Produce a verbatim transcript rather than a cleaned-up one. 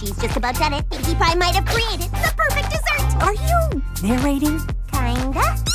she's just about done it, Pinkie Pie might have created the perfect dessert. Are you narrating? Kinda.